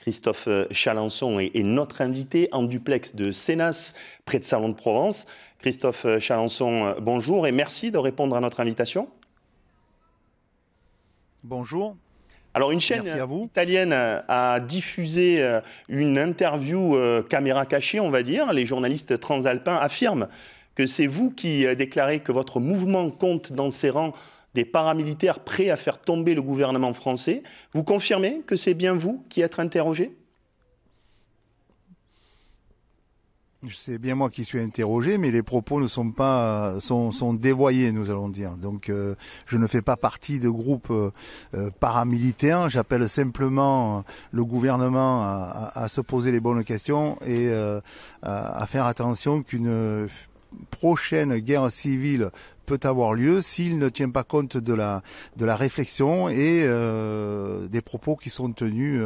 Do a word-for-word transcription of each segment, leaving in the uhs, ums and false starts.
Christophe Chalençon est, est notre invité en duplex de Sénas, près de Salon de Provence. Christophe Chalençon, bonjour et merci de répondre à notre invitation. Bonjour. Alors une chaîne italienne a diffusé une interview caméra cachée, on va dire. Les journalistes transalpins affirment que c'est vous qui déclarez que votre mouvement compte dans ses rangs des paramilitaires prêts à faire tomber le gouvernement français. Vous confirmez que c'est bien vous qui êtes interrogé? C'est bien moi qui suis interrogé, mais les propos ne sont pas sont, sont dévoyés, nous allons dire. Donc, euh, je ne fais pas partie de groupes euh, paramilitaires. J'appelle simplement le gouvernement à, à, à se poser les bonnes questions et euh, à, à faire attention qu'une prochaine guerre civile peut avoir lieu s'il ne tient pas compte de la, de la réflexion et euh, des propos qui sont tenus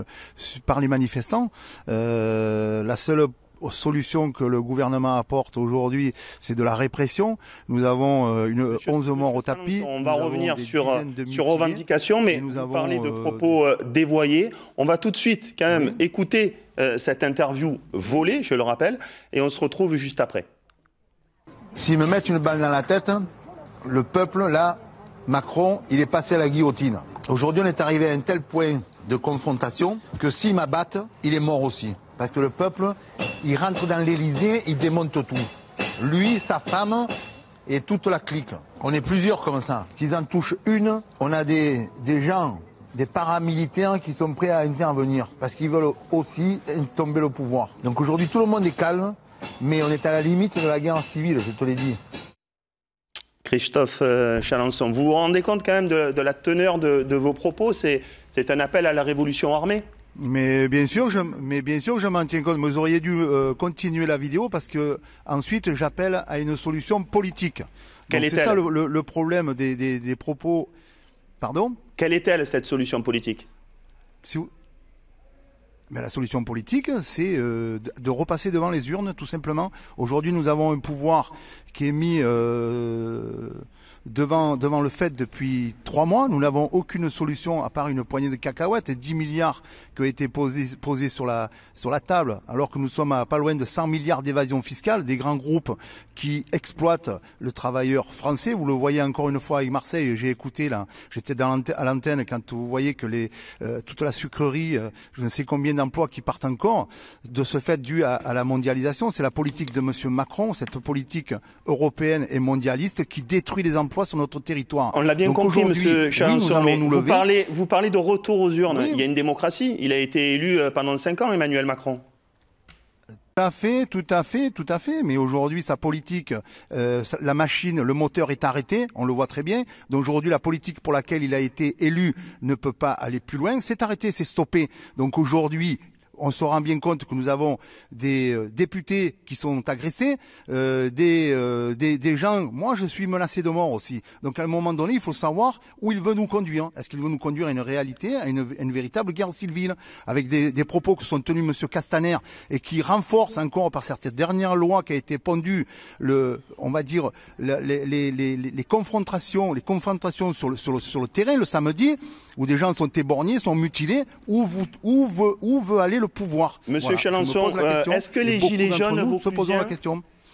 par les manifestants. Euh, la seule solution que le gouvernement apporte aujourd'hui, c'est de la répression. Nous avons une Monsieur onze morts au tapis. On va revenir sur, sur revendications, mais nous vous parlez de propos euh, dévoyés. On va tout de suite quand même oui. écouter euh, cette interview volée, je le rappelle, et on se retrouve juste après. S'ils me mettent une balle dans la tête, le peuple, là, Macron, il est passé à la guillotine. Aujourd'hui, on est arrivé à un tel point de confrontation que s'ils m'abattent, il est mort aussi. Parce que le peuple, il rentre dans l'Elysée, il démonte tout. Lui, sa femme et toute la clique. On est plusieurs comme ça. S'ils en touchent une, on a des, des gens, des paramilitaires qui sont prêts à intervenir. Parce qu'ils veulent aussi tomber le pouvoir. Donc aujourd'hui, tout le monde est calme. Mais on est à la limite de la guerre civile, je te l'ai dit. Christophe Chalençon, vous vous rendez compte quand même de, de la teneur de, de vos propos? C'est un appel à la révolution armée? Mais bien sûr, je, mais bien sûr, je m'en tiens compte. Vous auriez dû euh, continuer la vidéo parce que ensuite j'appelle à une solution politique. Quel est ça le, le, le problème des, des, des propos. Pardon? Quelle est-elle cette solution politique? Si vous... Mais la solution politique, c'est euh, de repasser devant les urnes, tout simplement. Aujourd'hui, nous avons un pouvoir qui est mis euh, devant, devant le fait depuis trois mois. Nous n'avons aucune solution, à part une poignée de cacahuètes, et dix milliards qui ont été posés, posés sur, la, sur la table, alors que nous sommes à pas loin de cent milliards d'évasion fiscale, des grands groupes qui exploitent le travailleur français. Vous le voyez encore une fois avec Marseille. J'ai écouté, là, j'étais à l'antenne, quand vous voyez que les, euh, toute la sucrerie, euh, je ne sais combien d'emplois qui partent encore, de ce fait dû à, à la mondialisation. C'est la politique de M. Macron, cette politique européenne et mondialiste qui détruit les emplois sur notre territoire. On l'a bien donc compris, M. Chalençon, oui, vous, parlez, vous parlez de retour aux urnes. Oui. Il y a une démocratie. Il a été élu pendant cinq ans, Emmanuel Macron. Tout à fait, tout à fait, tout à fait. Mais aujourd'hui, sa politique, euh, la machine, le moteur est arrêté. On le voit très bien. Donc aujourd'hui, la politique pour laquelle il a été élu ne peut pas aller plus loin. C'est arrêté, c'est stoppé. Donc aujourd'hui, on se rend bien compte que nous avons des députés qui sont agressés, euh, des, euh, des, des gens... Moi, je suis menacé de mort aussi. Donc, à un moment donné, il faut savoir où il veut nous conduire. Est-ce qu'il veut nous conduire à une réalité, à une, à une véritable guerre civile, avec des, des propos que sont tenus M. Castaner et qui renforcent encore par cette dernière loi qui a été pendue, le, on va dire, les, les, les, les confrontations, les confrontations sur le, sur, le, sur le terrain le samedi, où des gens sont éborgnés, sont mutilés, où, vous, où, veut, où veut aller le pouvoir. Monsieur Chalençon, est-ce que les gilets jaunes vauclusiens,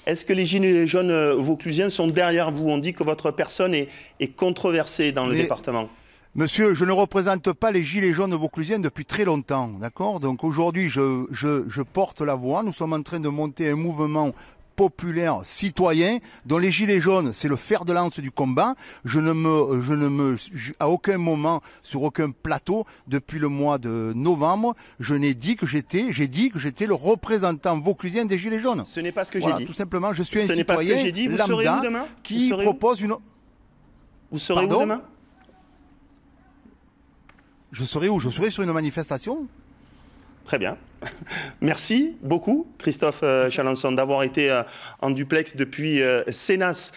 est-ce que les gilets jaunes vauclusiens sont derrière vous? On dit que votre personne est, est controversée dans le Mais... département. Monsieur, je ne représente pas les gilets jaunes vauclusiens depuis très longtemps, d'accord? Donc aujourd'hui, je, je, je porte la voix. Nous sommes en train de monter un mouvement populaire, citoyen, dont les gilets jaunes, c'est le fer de lance du combat. Je ne me, je ne me, je, à aucun moment, sur aucun plateau, depuis le mois de novembre, je n'ai dit que j'étais, j'ai dit que j'étais le représentant vauclusien des gilets jaunes. Ce n'est pas ce que voilà, j'ai dit. Tout simplement, je suis ce un citoyen pas ce que dit. Vous lambda demain qui vous propose où une. Vous serez Pardon où demain? Je serai où? Je serai sur une manifestation. Très bien. Merci beaucoup, Christophe Chalençon, d'avoir été en duplex depuis Sénas.